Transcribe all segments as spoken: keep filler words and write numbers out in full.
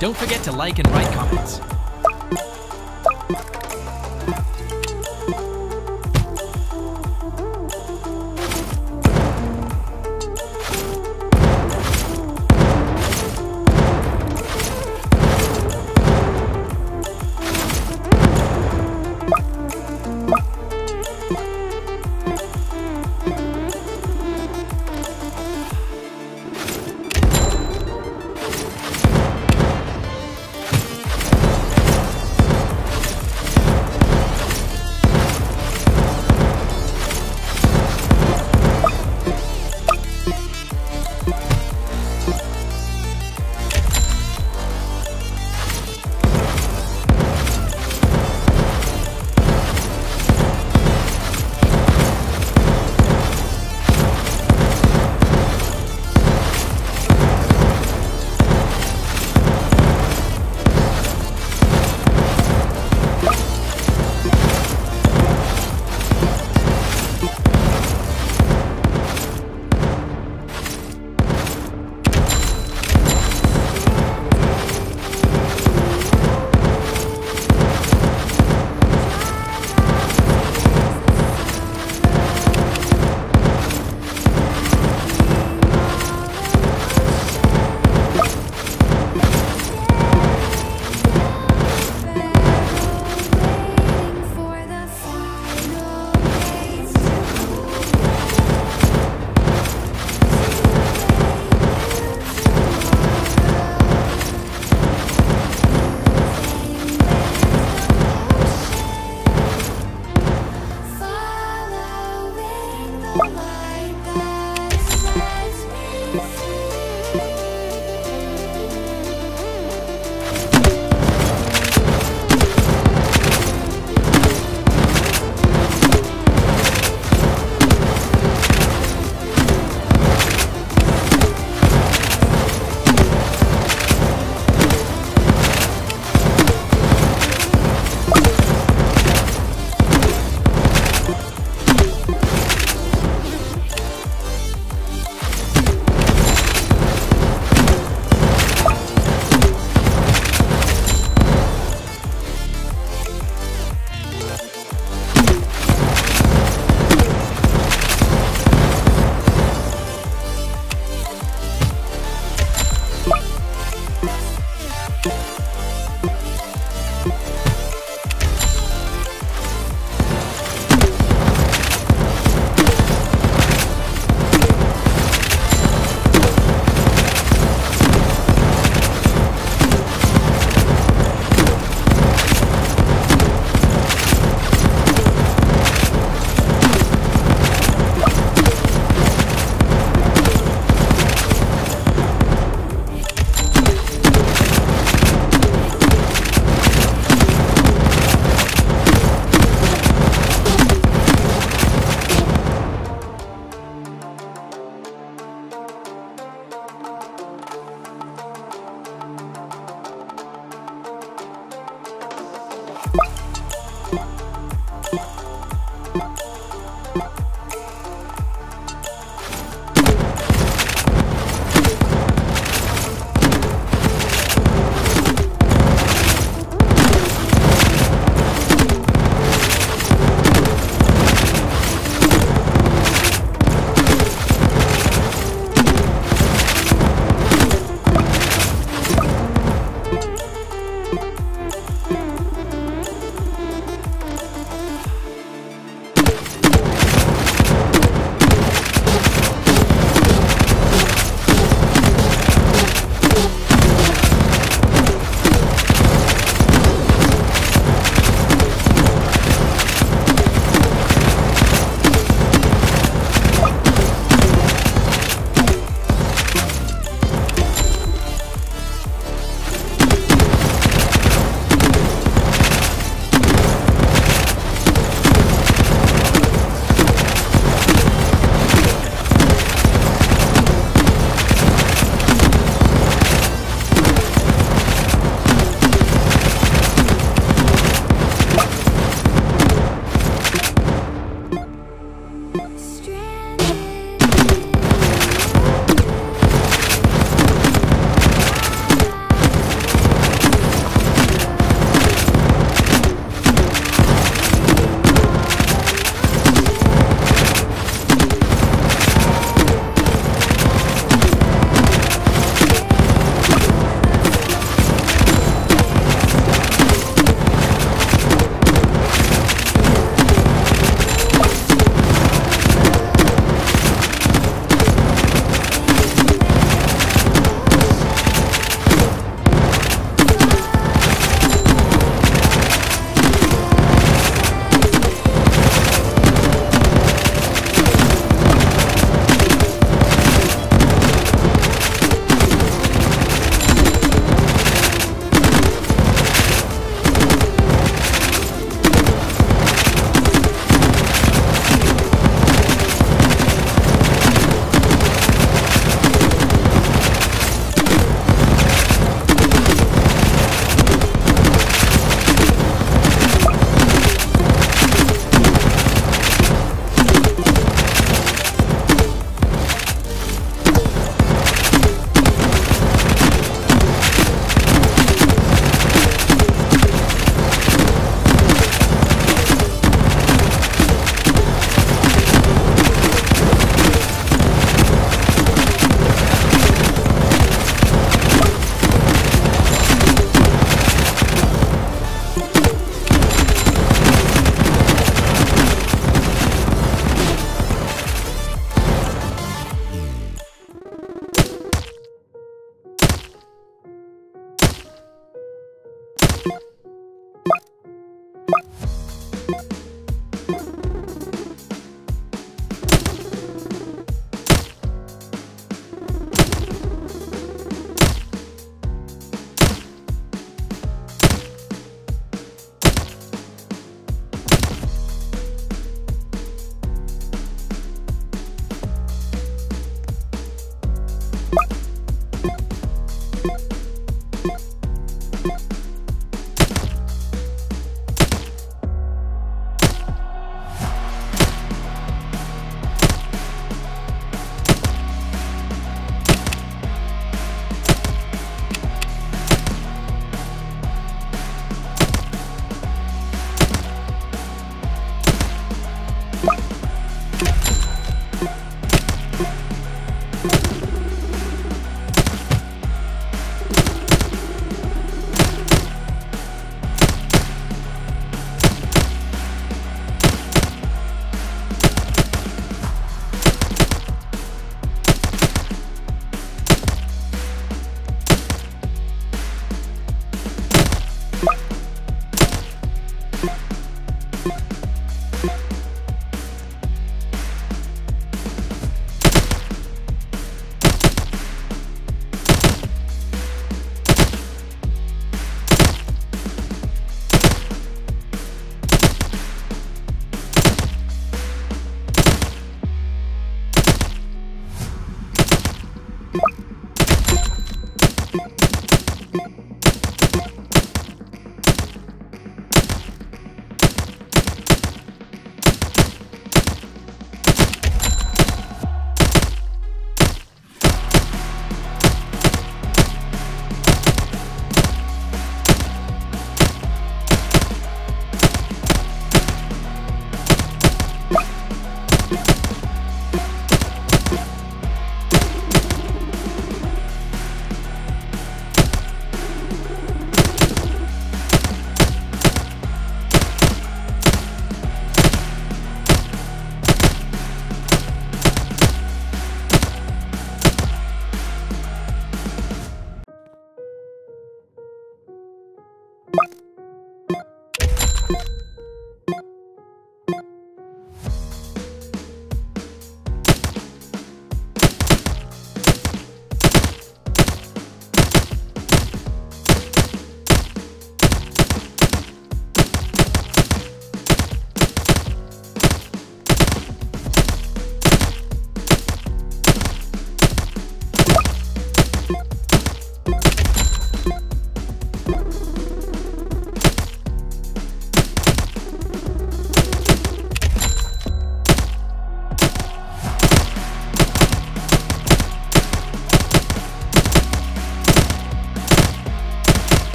Don't forget to like and write comments.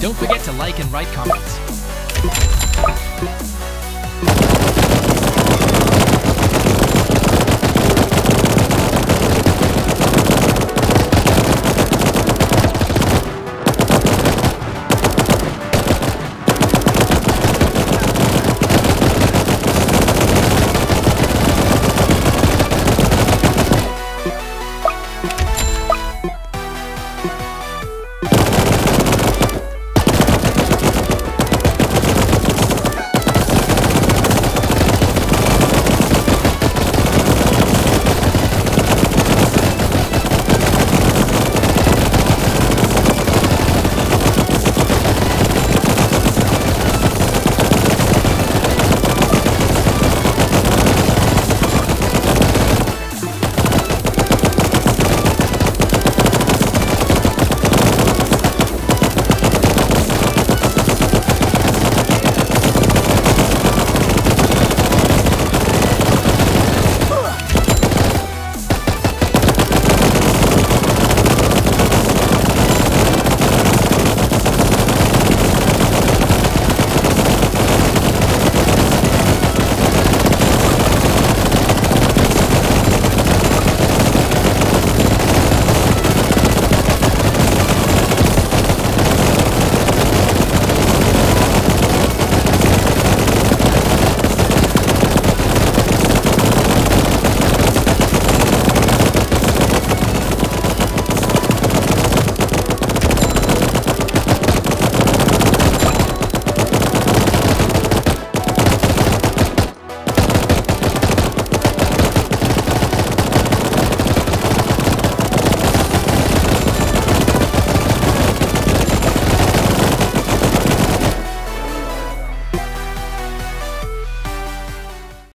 Don't forget to like and write comments.